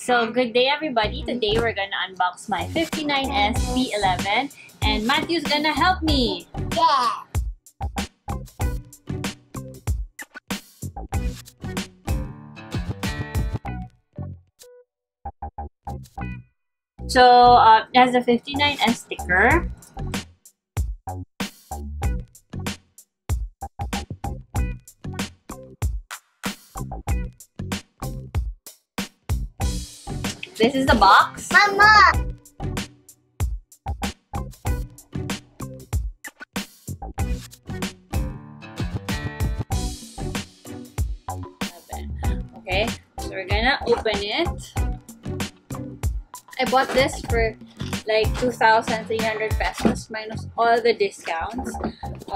So good day everybody. Today we're gonna unbox my 59S P11 and Matthew's gonna help me. Yeah. So it has a 59S sticker. This is the box. Mama! Okay, so we're gonna open it. I bought this for like 2,300 pesos minus all the discounts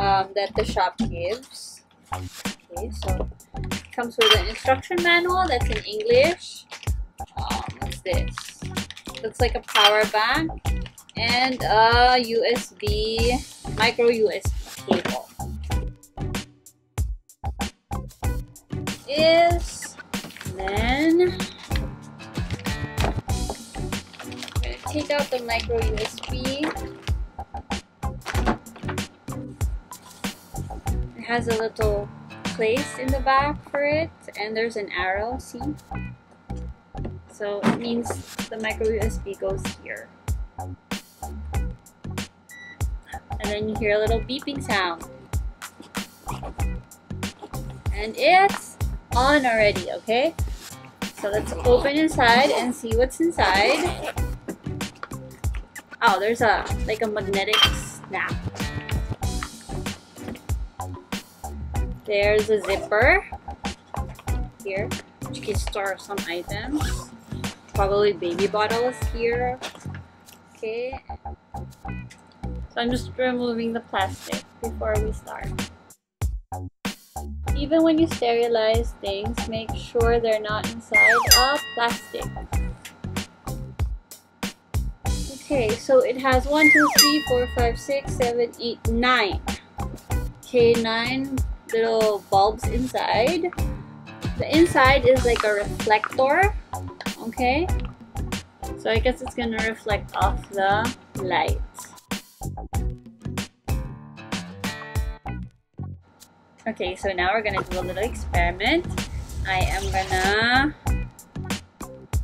that the shop gives. Okay, so it comes with an instruction manual that's in English. This looks like a power bank and a micro USB cable. I'm gonna take out the micro USB. It has a little place in the back for it, and there's an arrow. See. So it means the micro USB goes here. And then you hear a little beeping sound. And it's on already, okay? So let's open inside and see what's inside. Oh, there's like a magnetic snap. There's a zipper here, which can store some items. Probably baby bottles here. Okay. So I'm just removing the plastic before we start. Even when you sterilize things, make sure they're not inside of plastic. Okay, so it has 1, 2, 3, 4, 5, 6, 7, 8, 9. Okay, 9 little bulbs inside. The inside is like a reflector. Okay, so I guess it's gonna reflect off the light. Okay, so now we're gonna do a little experiment. I am gonna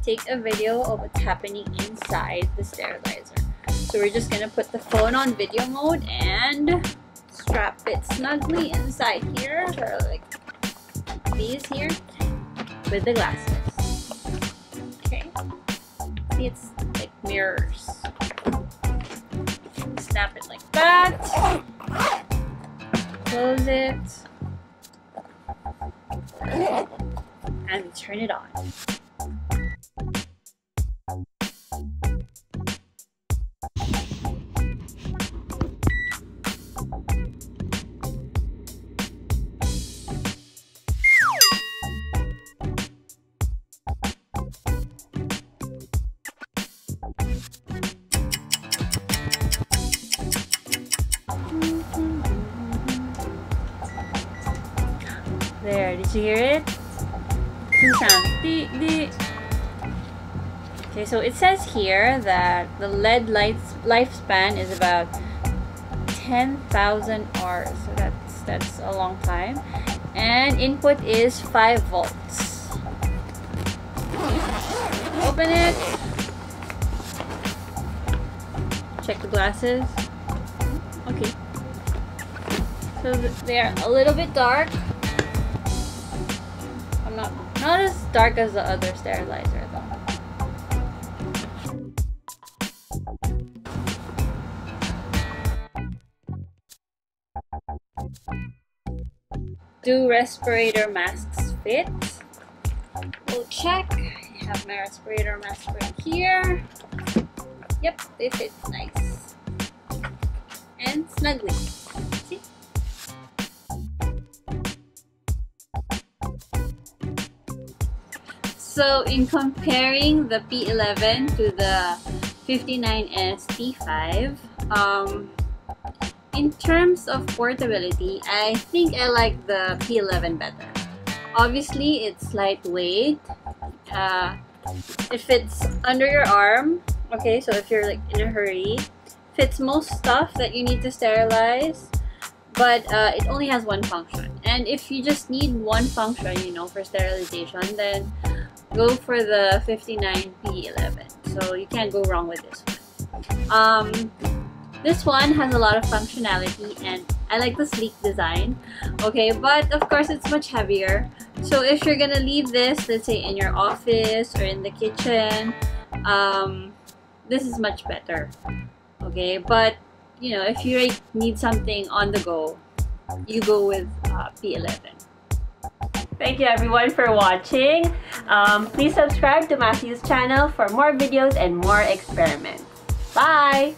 take a video of what's happening inside the sterilizer. So we're just gonna put the phone on video mode and strap it snugly inside here, or like these here, with the glasses. It's like mirrors. Snap it like that. Close it. And turn it on. There, did you hear it? Two sounds. Okay, so it says here that the LED light's lifespan is about 10,000 hours. So that's a long time. And input is 5 volts. Open it. Check the glasses. Okay. So they're a little bit dark. Not as dark as the other sterilizer though. Do respirator masks fit? We'll check. I have my respirator mask right here. Yep, they fit nice and snugly. See? So in comparing the P11 to the 59S P5, in terms of portability, I think I like the P11 better. Obviously, it's lightweight. It fits under your arm, okay, so if you're like in a hurry. Fits most stuff that you need to sterilize, but it only has one function. And if you just need one function, you know, for sterilization, then go for the 59S P11. So you can't go wrong with this one. This one has a lot of functionality and I like the sleek design, okay, but of course it's much heavier. So if you're gonna leave this, let's say in your office or in the kitchen, this is much better, okay? But you know, if you need something on the go, you go with P11. Thank you everyone for watching. Please subscribe to Matthew's channel for more videos and more experiments. Bye!